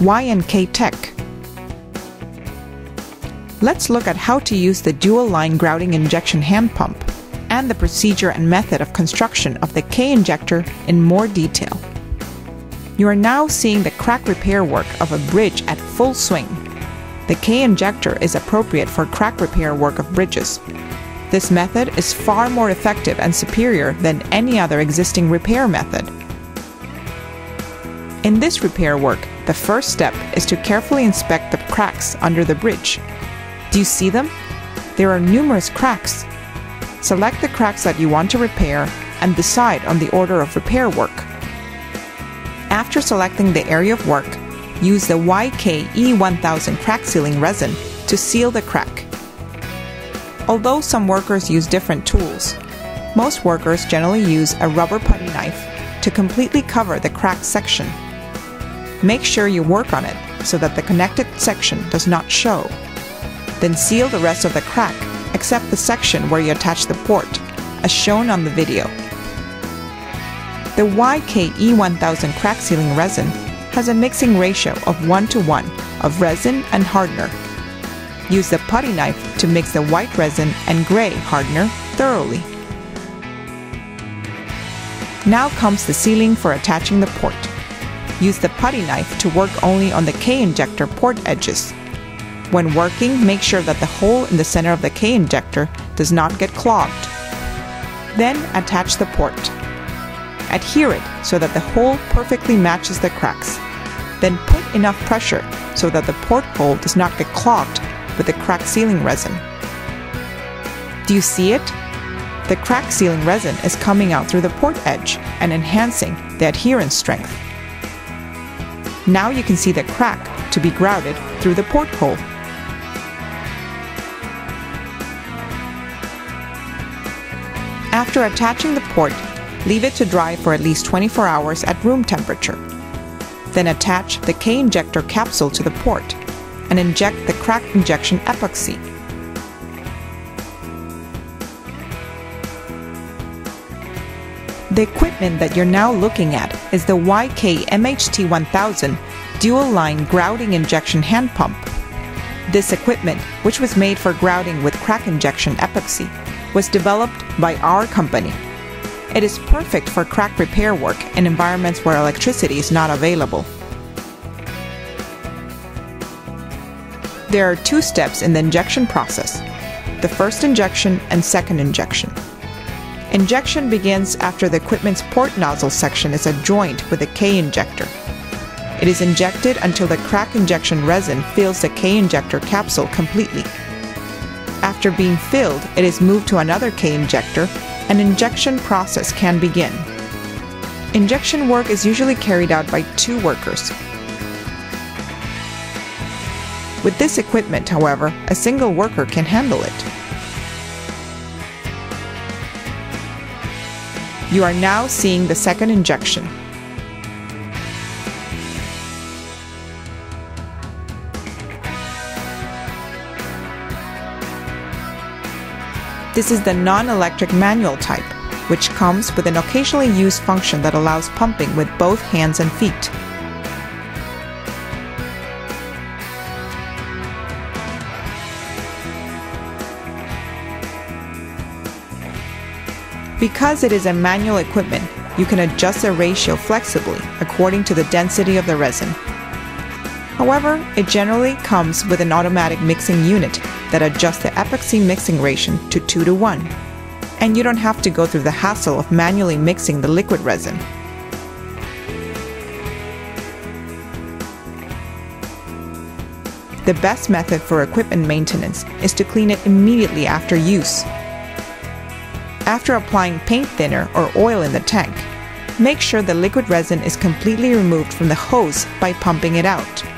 Y&K Tech. Let's look at how to use the dual-line grouting injection hand pump and the procedure and method of construction of the K-injector in more detail. You are now seeing the crack repair work of a bridge at full swing. The K-injector is appropriate for crack repair work of bridges. This method is far more effective and superior than any other existing repair method. In this repair work, the first step is to carefully inspect the cracks under the bridge. Do you see them? There are numerous cracks. Select the cracks that you want to repair and decide on the order of repair work. After selecting the area of work, use the YKE1000 crack sealing resin to seal the crack. Although some workers use different tools, most workers generally use a rubber putty knife to completely cover the crack section. Make sure you work on it so that the connected section does not show. Then seal the rest of the crack except the section where you attach the port, as shown on the video. The YKE1000 crack sealing resin has a mixing ratio of 1:1 of resin and hardener. Use the putty knife to mix the white resin and gray hardener thoroughly. Now comes the sealing for attaching the port. Use the putty knife to work only on the K-injector port edges. When working, make sure that the hole in the center of the K-injector does not get clogged. Then attach the port. Adhere it so that the hole perfectly matches the cracks. Then put enough pressure so that the port hole does not get clogged with the crack sealing resin. Do you see it? The crack sealing resin is coming out through the port edge and enhancing the adherence strength. Now you can see the crack to be grouted through the port hole. After attaching the port, leave it to dry for at least 24 hours at room temperature. Then attach the K-injector capsule to the port and inject the crack injection epoxy. The equipment that you're now looking at is the YK-MHT-1000 dual-line grouting injection hand pump. This equipment, which was made for grouting with crack injection epoxy, was developed by our company. It is perfect for crack repair work in environments where electricity is not available. There are two steps in the injection process: the first injection and second injection. Injection begins after the equipment's port nozzle section is adjoined with the K-injector. It is injected until the crack injection resin fills the K-injector capsule completely. After being filled, it is moved to another K-injector and injection process can begin. Injection work is usually carried out by two workers. With this equipment, however, a single worker can handle it. You are now seeing the second injection. This is the non-electric manual type, which comes with an occasionally used function that allows pumping with both hands and feet. Because it is a manual equipment, you can adjust the ratio flexibly according to the density of the resin. However, it generally comes with an automatic mixing unit that adjusts the epoxy mixing ratio to 2:1, and you don't have to go through the hassle of manually mixing the liquid resin. The best method for equipment maintenance is to clean it immediately after use. After applying paint thinner or oil in the tank, make sure the liquid resin is completely removed from the hose by pumping it out.